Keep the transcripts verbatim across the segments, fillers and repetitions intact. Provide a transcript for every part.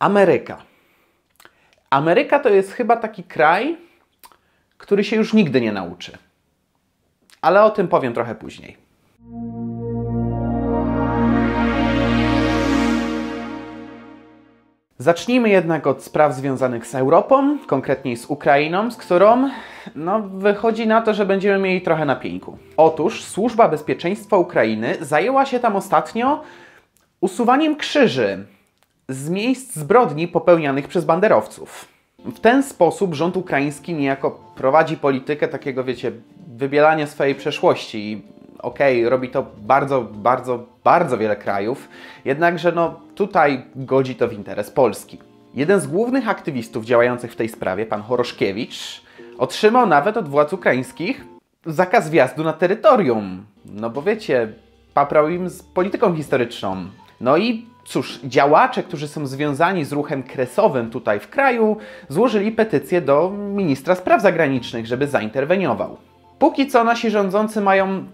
Ameryka. Ameryka to jest chyba taki kraj, który się już nigdy nie nauczy. Ale o tym powiem trochę później. Zacznijmy jednak od spraw związanych z Europą, konkretniej z Ukrainą, z którą no, wychodzi na to, że będziemy mieli trochę na pieńku. Otóż Służba Bezpieczeństwa Ukrainy zajęła się tam ostatnio usuwaniem krzyży z miejsc zbrodni popełnianych przez banderowców. W ten sposób rząd ukraiński niejako prowadzi politykę takiego, wiecie, wybielania swojej przeszłości i okej, okay, robi to bardzo, bardzo, bardzo wiele krajów, jednakże no tutaj godzi to w interes Polski. Jeden z głównych aktywistów działających w tej sprawie, pan Horoszkiewicz, otrzymał nawet od władz ukraińskich zakaz wjazdu na terytorium. No bo wiecie, paprał im z polityką historyczną. No i cóż, działacze, którzy są związani z ruchem kresowym tutaj w kraju, złożyli petycję do ministra spraw zagranicznych, żeby zainterweniował. Póki co nasi rządzący mają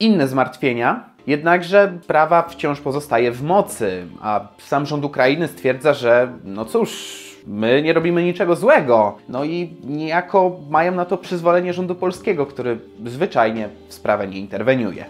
inne zmartwienia, jednakże prawa wciąż pozostaje w mocy, a sam rząd Ukrainy stwierdza, że no cóż, my nie robimy niczego złego. No i niejako mają na to przyzwolenie rządu polskiego, który zwyczajnie w sprawę nie interweniuje.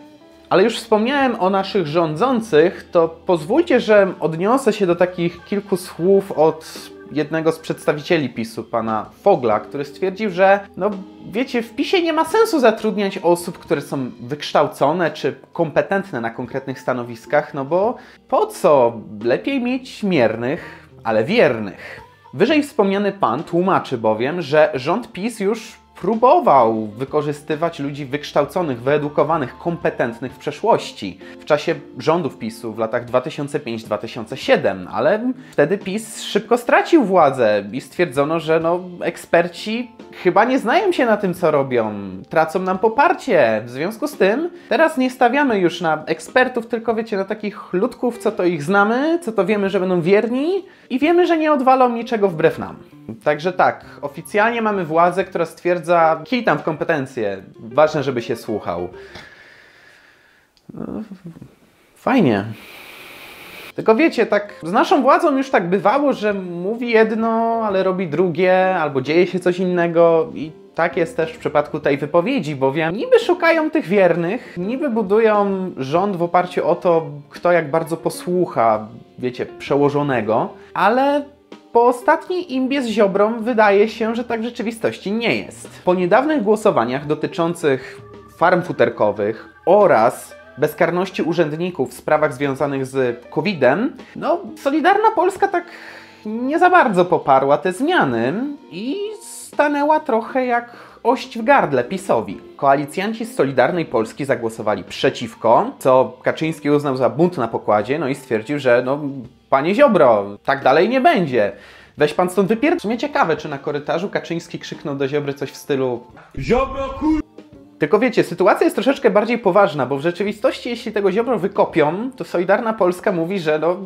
Ale już wspomniałem o naszych rządzących, to pozwólcie, że odniosę się do takich kilku słów od jednego z przedstawicieli PiSu, pana Fogla, który stwierdził, że no wiecie, w PiSie nie ma sensu zatrudniać osób, które są wykształcone czy kompetentne na konkretnych stanowiskach, no bo po co? Lepiej mieć miernych, ale wiernych. Wyżej wspomniany pan tłumaczy bowiem, że rząd PiS już próbował wykorzystywać ludzi wykształconych, wyedukowanych, kompetentnych w przeszłości, w czasie rządów PiSu w latach dwa tysiące piąty do dwa tysiące siódmego, ale wtedy PiS szybko stracił władzę i stwierdzono, że no, eksperci chyba nie znają się na tym, co robią, tracą nam poparcie. W związku z tym teraz nie stawiamy już na ekspertów, tylko wiecie, na takich ludków, co to ich znamy, co to wiemy, że będą wierni i wiemy, że nie odwalą niczego wbrew nam. Także tak, oficjalnie mamy władzę, która stwierdza, kij tam w kompetencje. Ważne, żeby się słuchał. No, fajnie. Tylko wiecie, tak z naszą władzą już tak bywało, że mówi jedno, ale robi drugie, albo dzieje się coś innego i tak jest też w przypadku tej wypowiedzi, bowiem niby szukają tych wiernych, niby budują rząd w oparciu o to, kto jak bardzo posłucha, wiecie, przełożonego, ale po ostatniej imbie z Ziobrą wydaje się, że tak w rzeczywistości nie jest. Po niedawnych głosowaniach dotyczących farm futerkowych oraz bezkarności urzędników w sprawach związanych z kowidem, no Solidarna Polska tak nie za bardzo poparła te zmiany i stanęła trochę jak ość w gardle PiSowi. Koalicjanci z Solidarnej Polski zagłosowali przeciwko, co Kaczyński uznał za bunt na pokładzie, no i stwierdził, że no panie Ziobro, tak dalej nie będzie. Weź pan stąd wypierd... W sumie ciekawe, czy na korytarzu Kaczyński krzyknął do Ziobry coś w stylu Ziobro kur... Tylko wiecie, sytuacja jest troszeczkę bardziej poważna, bo w rzeczywistości jeśli tego Ziobro wykopią, to Solidarna Polska mówi, że no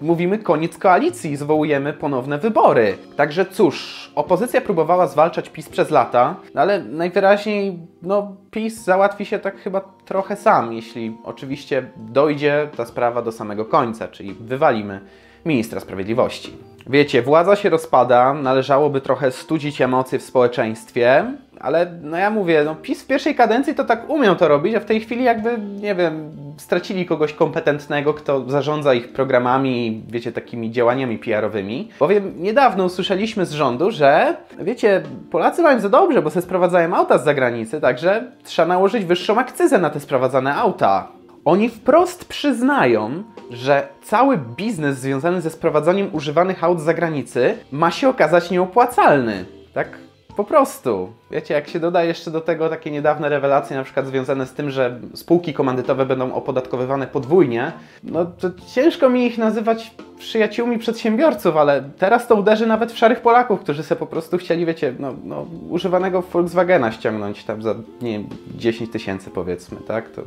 mówimy koniec koalicji, zwołujemy ponowne wybory. Także cóż, opozycja próbowała zwalczać PiS przez lata, ale najwyraźniej no PiS załatwi się tak chyba trochę sam, jeśli oczywiście dojdzie ta sprawa do samego końca, czyli wywalimy ministra sprawiedliwości. Wiecie, władza się rozpada, należałoby trochę studzić emocje w społeczeństwie, ale no ja mówię, no PiS w pierwszej kadencji to tak umiał to robić, a w tej chwili jakby, nie wiem, stracili kogoś kompetentnego, kto zarządza ich programami, wiecie, takimi działaniami P R owymi. Bowiem niedawno usłyszeliśmy z rządu, że wiecie, Polacy mają za dobrze, bo se sprowadzają auta z zagranicy, także trzeba nałożyć wyższą akcyzę na te sprowadzane auta. Oni wprost przyznają, że cały biznes związany ze sprowadzaniem używanych aut z zagranicy ma się okazać nieopłacalny. Tak po prostu. Wiecie, jak się doda jeszcze do tego takie niedawne rewelacje, na przykład związane z tym, że spółki komandytowe będą opodatkowywane podwójnie, no to ciężko mi ich nazywać przyjaciółmi przedsiębiorców, ale teraz to uderzy nawet w szarych Polaków, którzy sobie po prostu chcieli, wiecie, no, no używanego Volkswagena ściągnąć tam za, nie wiem, dziesięć tysięcy powiedzmy, tak? To...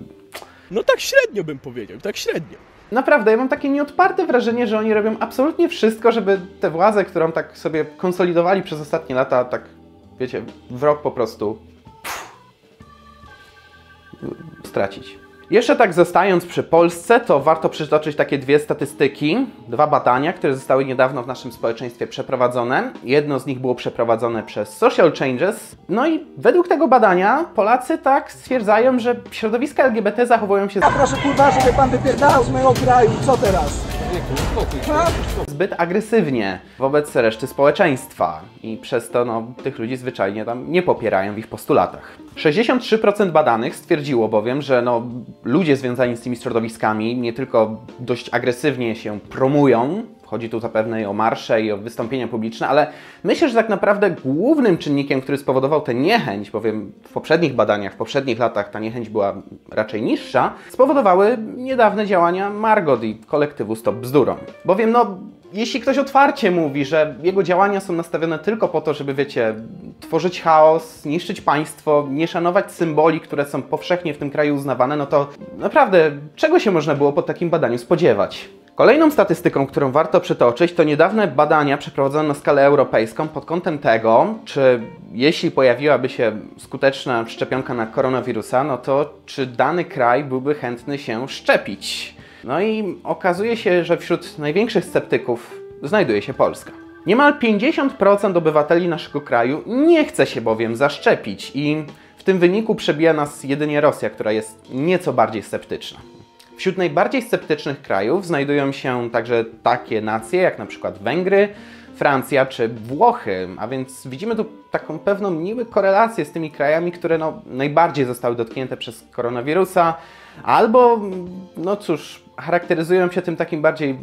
No tak średnio bym powiedział, tak średnio. Naprawdę, ja mam takie nieodparte wrażenie, że oni robią absolutnie wszystko, żeby tę władzę, którą tak sobie konsolidowali przez ostatnie lata, tak wiecie, w rok po prostu pff, stracić. Jeszcze tak zostając przy Polsce, to warto przytoczyć takie dwie statystyki, dwa badania, które zostały niedawno w naszym społeczeństwie przeprowadzone. Jedno z nich było przeprowadzone przez Social Changes. No i według tego badania Polacy tak stwierdzają, że środowiska L G B T zachowują się... Ja proszę kurwa, żeby pan wypierdalał z mojego kraju, co teraz? Zbyt agresywnie wobec reszty społeczeństwa i przez to no, tych ludzi zwyczajnie tam nie popierają w ich postulatach. sześćdziesiąt trzy procent badanych stwierdziło bowiem, że no, ludzie związani z tymi środowiskami nie tylko dość agresywnie się promują, chodzi tu zapewne o marsze i o wystąpienia publiczne, ale myślę, że tak naprawdę głównym czynnikiem, który spowodował tę niechęć, bowiem w poprzednich badaniach, w poprzednich latach ta niechęć była raczej niższa, spowodowały niedawne działania Margot i kolektywu Stop Bzdurą. Bowiem no, jeśli ktoś otwarcie mówi, że jego działania są nastawione tylko po to, żeby, wiecie, tworzyć chaos, niszczyć państwo, nie szanować symboli, które są powszechnie w tym kraju uznawane, no to naprawdę czego się można było po takim badaniu spodziewać? Kolejną statystyką, którą warto przytoczyć, to niedawne badania przeprowadzone na skalę europejską pod kątem tego, czy jeśli pojawiłaby się skuteczna szczepionka na koronawirusa, no to czy dany kraj byłby chętny się szczepić. No i okazuje się, że wśród największych sceptyków znajduje się Polska. Niemal pięćdziesiąt procent obywateli naszego kraju nie chce się bowiem zaszczepić i w tym wyniku przebija nas jedynie Rosja, która jest nieco bardziej sceptyczna. Wśród najbardziej sceptycznych krajów znajdują się także takie nacje jak na przykład Węgry, Francja czy Włochy, a więc widzimy tu taką pewną niby korelację z tymi krajami, które no, najbardziej zostały dotknięte przez koronawirusa albo, no cóż, charakteryzują się tym takim bardziej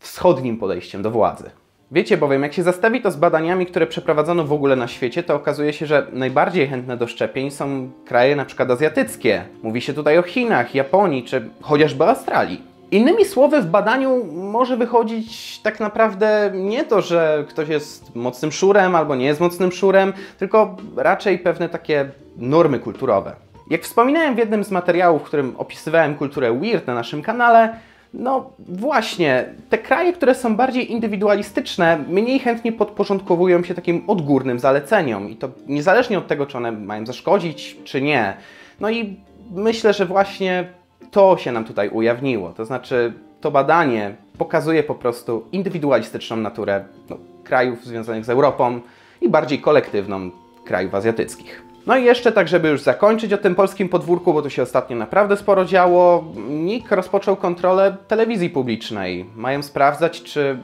wschodnim podejściem do władzy. Wiecie bowiem, jak się zestawi to z badaniami, które przeprowadzono w ogóle na świecie, to okazuje się, że najbardziej chętne do szczepień są kraje na przykład azjatyckie. Mówi się tutaj o Chinach, Japonii czy chociażby Australii. Innymi słowy, w badaniu może wychodzić tak naprawdę nie to, że ktoś jest mocnym szurem albo nie jest mocnym szurem, tylko raczej pewne takie normy kulturowe. Jak wspominałem w jednym z materiałów, w którym opisywałem kulturę weird na naszym kanale, no właśnie, te kraje, które są bardziej indywidualistyczne, mniej chętnie podporządkowują się takim odgórnym zaleceniom i to niezależnie od tego, czy one mają zaszkodzić, czy nie. No i myślę, że właśnie to się nam tutaj ujawniło, to znaczy to badanie pokazuje po prostu indywidualistyczną naturę no, krajów związanych z Europą i bardziej kolektywną krajów azjatyckich. No i jeszcze tak, żeby już zakończyć o tym polskim podwórku, bo tu się ostatnio naprawdę sporo działo, N I K rozpoczął kontrolę telewizji publicznej. Mają sprawdzać, czy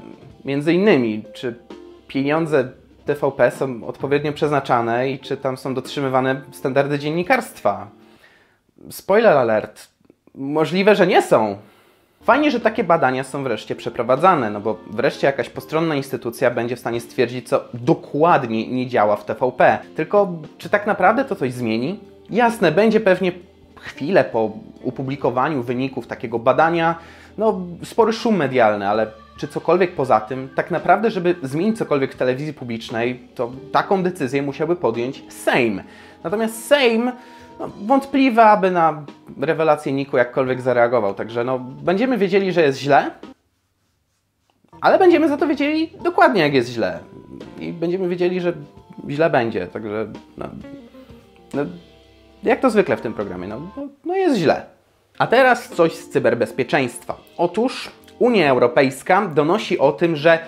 między innymi, czy pieniądze T V P są odpowiednio przeznaczane i czy tam są dotrzymywane standardy dziennikarstwa. Spoiler alert. Możliwe, że nie są. Fajnie, że takie badania są wreszcie przeprowadzane, no bo wreszcie jakaś postronna instytucja będzie w stanie stwierdzić, co dokładnie nie działa w T V P. Tylko czy tak naprawdę to coś zmieni? Jasne, będzie pewnie chwilę po opublikowaniu wyników takiego badania, no spory szum medialny, ale czy cokolwiek poza tym? Tak naprawdę, żeby zmienić cokolwiek w telewizji publicznej, to taką decyzję musiałby podjąć Sejm. Natomiast Sejm... No, wątpliwe, aby na rewelację N I K-u jakkolwiek zareagował. Także no, będziemy wiedzieli, że jest źle, ale będziemy za to wiedzieli dokładnie, jak jest źle. I będziemy wiedzieli, że źle będzie. Także no, no, jak to zwykle w tym programie, no, no, no jest źle. A teraz coś z cyberbezpieczeństwa. Otóż Unia Europejska donosi o tym, że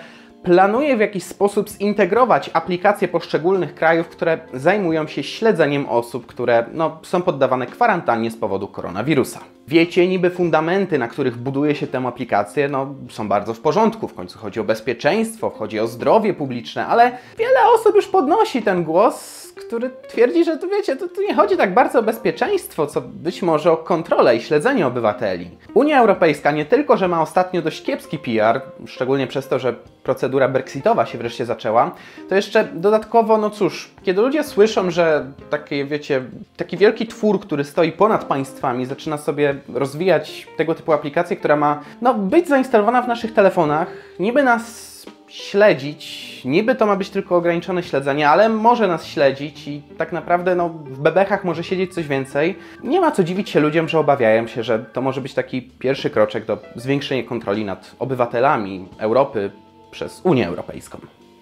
planuje w jakiś sposób zintegrować aplikacje poszczególnych krajów, które zajmują się śledzeniem osób, które no, są poddawane kwarantannie z powodu koronawirusa. Wiecie, niby fundamenty, na których buduje się tę aplikację, no, są bardzo w porządku. W końcu chodzi o bezpieczeństwo, chodzi o zdrowie publiczne, ale wiele osób już podnosi ten głos, który twierdzi, że to wiecie, to, to nie chodzi tak bardzo o bezpieczeństwo, co być może o kontrolę i śledzenie obywateli. Unia Europejska nie tylko, że ma ostatnio dość kiepski P R, szczególnie przez to, że procedura brexitowa się wreszcie zaczęła, to jeszcze dodatkowo, no cóż, kiedy ludzie słyszą, że taki, wiecie, taki wielki twór, który stoi ponad państwami, zaczyna sobie rozwijać tego typu aplikację, która ma no, być zainstalowana w naszych telefonach, niby nas śledzić, niby to ma być tylko ograniczone śledzenie, ale może nas śledzić i tak naprawdę no, w bebechach może siedzieć coś więcej. Nie ma co dziwić się ludziom, że obawiają się, że to może być taki pierwszy kroczek do zwiększenia kontroli nad obywatelami Europy przez Unię Europejską.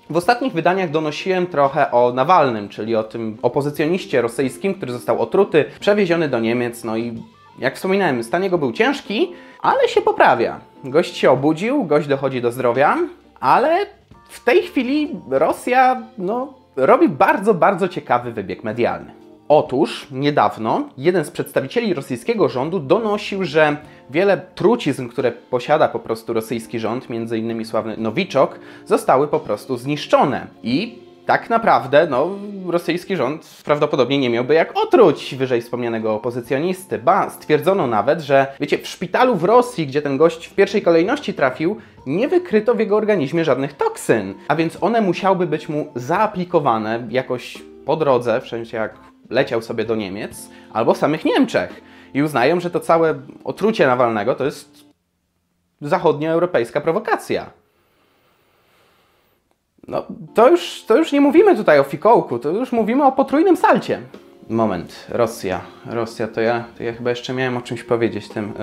W ostatnich wydaniach donosiłem trochę o Nawalnym, czyli o tym opozycjoniście rosyjskim, który został otruty, przewieziony do Niemiec, no i Jak wspominałem, stan jego był ciężki, ale się poprawia. Gość się obudził, gość dochodzi do zdrowia, ale w tej chwili Rosja no, robi bardzo, bardzo ciekawy wybieg medialny. Otóż niedawno jeden z przedstawicieli rosyjskiego rządu donosił, że wiele trucizn, które posiada po prostu rosyjski rząd, między innymi sławny Nowiczok, zostały po prostu zniszczone. I tak naprawdę no, rosyjski rząd prawdopodobnie nie miałby jak otruć wyżej wspomnianego opozycjonisty. Ba, stwierdzono nawet, że wiecie, w szpitalu w Rosji, gdzie ten gość w pierwszej kolejności trafił, nie wykryto w jego organizmie żadnych toksyn. A więc one musiałyby być mu zaaplikowane jakoś po drodze, w sensie jak leciał sobie do Niemiec, albo w samych Niemczech. I uznają, że to całe otrucie Nawalnego to jest zachodnioeuropejska prowokacja. No, to już, to już nie mówimy tutaj o fikołku, to już mówimy o potrójnym salcie. Moment, Rosja. Rosja, to ja, to ja chyba jeszcze miałem o czymś powiedzieć tym.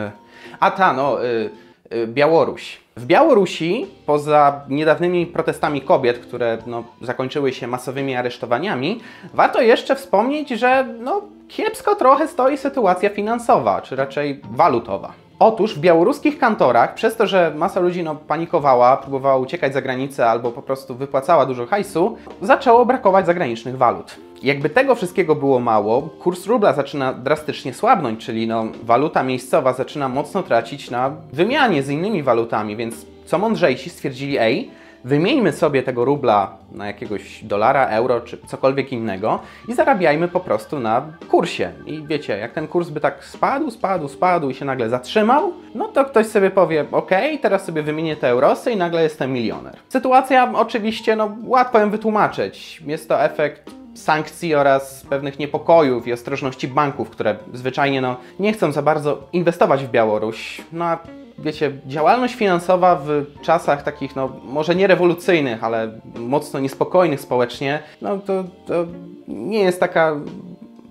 A ta, no, y, y, Białoruś. W Białorusi, poza niedawnymi protestami kobiet, które no, zakończyły się masowymi aresztowaniami, warto jeszcze wspomnieć, że no, kiepsko trochę stoi sytuacja finansowa, czy raczej walutowa. Otóż w białoruskich kantorach, przez to, że masa ludzi no, panikowała, próbowała uciekać za granicę albo po prostu wypłacała dużo hajsu, zaczęło brakować zagranicznych walut. Jakby tego wszystkiego było mało, kurs rubla zaczyna drastycznie słabnąć, czyli no, waluta miejscowa zaczyna mocno tracić na wymianie z innymi walutami, więc co mądrzejsi stwierdzili, ej, wymieńmy sobie tego rubla na jakiegoś dolara, euro czy cokolwiek innego i zarabiajmy po prostu na kursie. I wiecie, jak ten kurs by tak spadł, spadł, spadł i się nagle zatrzymał, no to ktoś sobie powie, okej, teraz sobie wymienię te eurosy i nagle jestem milioner. Sytuacja oczywiście, no łatwo ją wytłumaczyć. Jest to efekt sankcji oraz pewnych niepokojów i ostrożności banków, które zwyczajnie no, nie chcą za bardzo inwestować w Białoruś. No a wiecie, działalność finansowa w czasach takich, no może nie rewolucyjnych, ale mocno niespokojnych społecznie, no to, to nie jest taka,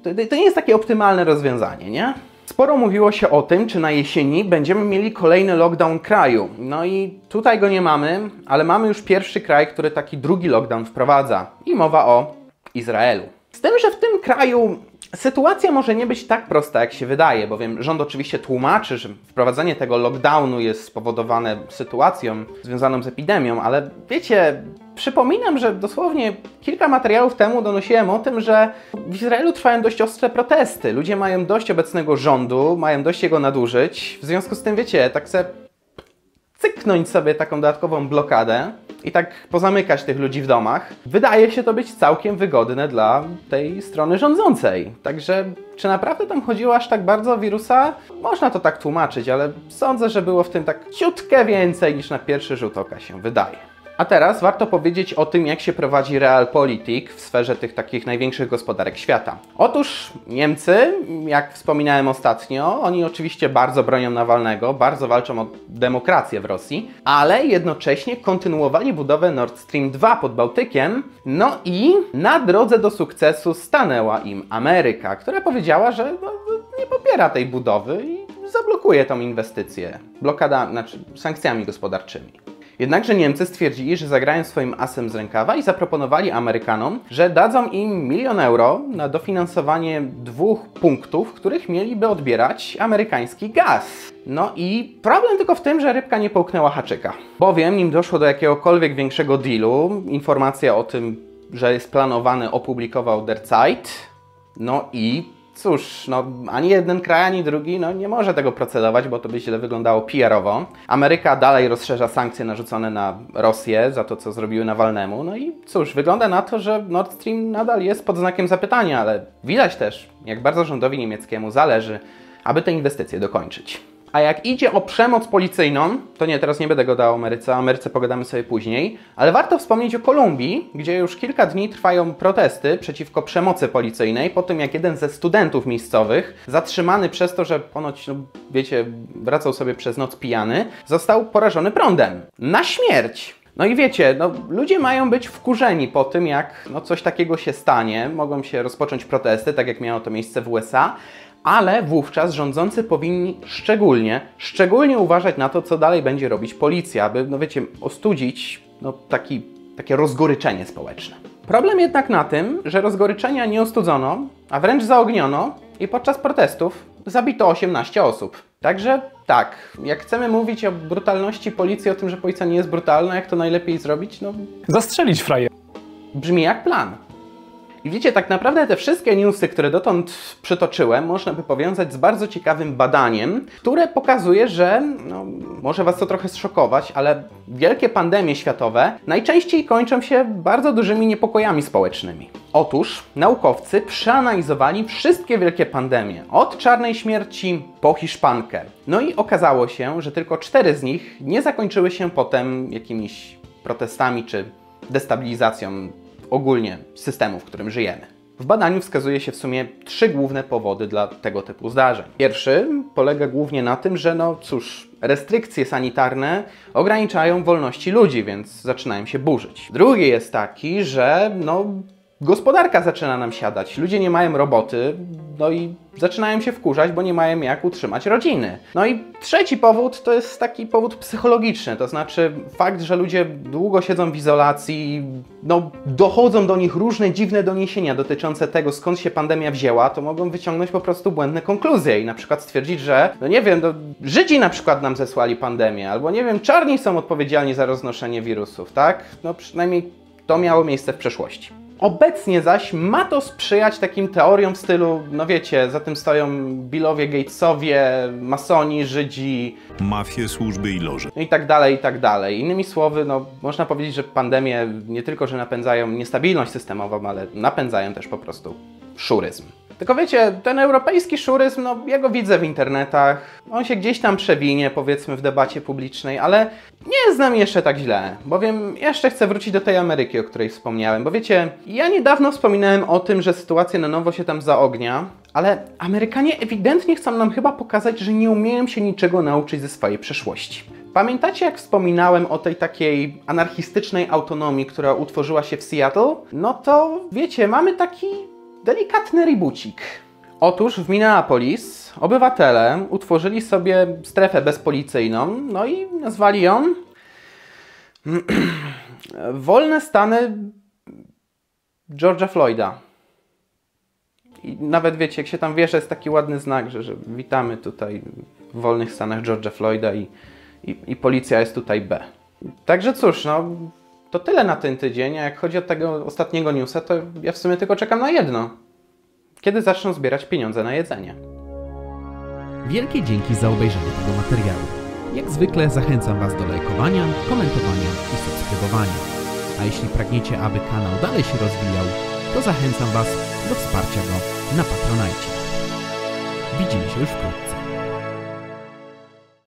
to, to nie jest takie optymalne rozwiązanie, nie? Sporo mówiło się o tym, czy na jesieni będziemy mieli kolejny lockdown kraju. No i tutaj go nie mamy, ale mamy już pierwszy kraj, który taki drugi lockdown wprowadza. I mowa o Izraelu. Z tym, że w tym kraju sytuacja może nie być tak prosta, jak się wydaje, bowiem rząd oczywiście tłumaczy, że wprowadzenie tego lockdownu jest spowodowane sytuacją związaną z epidemią, ale wiecie, przypominam, że dosłownie kilka materiałów temu donosiłem o tym, że w Izraelu trwają dość ostre protesty. Ludzie mają dość obecnego rządu, mają dość jego nadużyć. W związku z tym, wiecie, tak se cyknąć sobie taką dodatkową blokadę i tak pozamykać tych ludzi w domach, wydaje się to być całkiem wygodne dla tej strony rządzącej. Także czy naprawdę tam chodziło aż tak bardzo o wirusa? Można to tak tłumaczyć, ale sądzę, że było w tym tak ciutkę więcej niż na pierwszy rzut oka się wydaje. A teraz warto powiedzieć o tym, jak się prowadzi realpolitik w sferze tych takich największych gospodarek świata. Otóż Niemcy, jak wspominałem ostatnio, oni oczywiście bardzo bronią Nawalnego, bardzo walczą o demokrację w Rosji, ale jednocześnie kontynuowali budowę Nord Stream dwa pod Bałtykiem, no i na drodze do sukcesu stanęła im Ameryka, która powiedziała, że no, nie popiera tej budowy i zablokuje tą inwestycję blokadami, znaczy sankcjami gospodarczymi. Jednakże Niemcy stwierdzili, że zagrają swoim asem z rękawa i zaproponowali Amerykanom, że dadzą im milion euro na dofinansowanie dwóch punktów, w których mieliby odbierać amerykański gaz. No i problem tylko w tym, że rybka nie połknęła haczyka. Bowiem nim doszło do jakiegokolwiek większego dealu, informacja o tym, że jest planowany, opublikował Der Zeit. No i cóż, no ani jeden kraj, ani drugi no, nie może tego procedować, bo to by źle wyglądało P R owo. Ameryka dalej rozszerza sankcje narzucone na Rosję za to, co zrobiły Nawalnemu. No i cóż, wygląda na to, że Nord Stream nadal jest pod znakiem zapytania, ale widać też, jak bardzo rządowi niemieckiemu zależy, aby te inwestycje dokończyć. A jak idzie o przemoc policyjną, to nie, teraz nie będę gadał o Ameryce, o Ameryce pogadamy sobie później, ale warto wspomnieć o Kolumbii, gdzie już kilka dni trwają protesty przeciwko przemocy policyjnej, po tym jak jeden ze studentów miejscowych, zatrzymany przez to, że ponoć, no, wiecie, wracał sobie przez noc pijany, został porażony prądem. Na śmierć! No i wiecie, no, ludzie mają być wkurzeni po tym, jak no, coś takiego się stanie, mogą się rozpocząć protesty, tak jak miało to miejsce w U S A, ale wówczas rządzący powinni szczególnie, szczególnie uważać na to, co dalej będzie robić policja, aby, no wiecie, ostudzić no, taki, takie rozgoryczenie społeczne. Problem jednak na tym, że rozgoryczenia nie ostudzono, a wręcz zaogniono i podczas protestów zabito osiemnaście osób. Także tak, jak chcemy mówić o brutalności policji, o tym, że policja nie jest brutalna, jak to najlepiej zrobić? No... zastrzelić frajer. Brzmi jak plan. I wiecie, tak naprawdę te wszystkie newsy, które dotąd przytoczyłem, można by powiązać z bardzo ciekawym badaniem, które pokazuje, że, no, może was to trochę zszokować, ale wielkie pandemie światowe najczęściej kończą się bardzo dużymi niepokojami społecznymi. Otóż naukowcy przeanalizowali wszystkie wielkie pandemie, od czarnej śmierci po hiszpankę. No i okazało się, że tylko cztery z nich nie zakończyły się potem jakimiś protestami czy destabilizacją ogólnie systemu, w którym żyjemy. W badaniu wskazuje się w sumie trzy główne powody dla tego typu zdarzeń. Pierwszy polega głównie na tym, że no cóż, restrykcje sanitarne ograniczają wolności ludzi, więc zaczynają się burzyć. Drugi jest taki, że no gospodarka zaczyna nam siadać, ludzie nie mają roboty, no i zaczynają się wkurzać, bo nie mają jak utrzymać rodziny. No i trzeci powód to jest taki powód psychologiczny, to znaczy fakt, że ludzie długo siedzą w izolacji, no dochodzą do nich różne dziwne doniesienia dotyczące tego, skąd się pandemia wzięła, to mogą wyciągnąć po prostu błędne konkluzje i na przykład stwierdzić, że no nie wiem, no, Żydzi na przykład nam zesłali pandemię, albo nie wiem, czarni są odpowiedzialni za roznoszenie wirusów, tak? No przynajmniej to miało miejsce w przeszłości. Obecnie zaś ma to sprzyjać takim teoriom w stylu, no wiecie, za tym stoją Billowie, Gatesowie, masoni, Żydzi, mafie, służby i loże. I tak dalej, i tak dalej. Innymi słowy, no można powiedzieć, że pandemie nie tylko, że napędzają niestabilność systemową, ale napędzają też po prostu szuryzm. Tylko wiecie, ten europejski szuryzm, no ja go widzę w internetach, on się gdzieś tam przewinie, powiedzmy, w debacie publicznej, ale nie znam jeszcze tak źle, bowiem jeszcze chcę wrócić do tej Ameryki, o której wspomniałem, bo wiecie, ja niedawno wspominałem o tym, że sytuacja na nowo się tam zaognia, ale Amerykanie ewidentnie chcą nam chyba pokazać, że nie umieją się niczego nauczyć ze swojej przeszłości. Pamiętacie, jak wspominałem o tej takiej anarchistycznej autonomii, która utworzyła się w Seattle? No to wiecie, mamy taki... delikatny ribucik. Otóż w Minneapolis obywatele utworzyli sobie strefę bezpolicyjną, no i nazwali ją wolne stany George'a Floyda. I nawet wiecie, jak się tam wiesza, jest taki ładny znak, że, że witamy tutaj w wolnych stanach George'a Floyda i, i, i policja jest tutaj B. Także cóż, no... to tyle na ten tydzień, a jak chodzi o tego ostatniego newsa, to ja w sumie tylko czekam na jedno. Kiedy zaczną zbierać pieniądze na jedzenie? Wielkie dzięki za obejrzenie tego materiału. Jak zwykle zachęcam was do lajkowania, komentowania i subskrybowania. A jeśli pragniecie, aby kanał dalej się rozwijał, to zachęcam was do wsparcia go na Patronite. Widzimy się już wkrótce.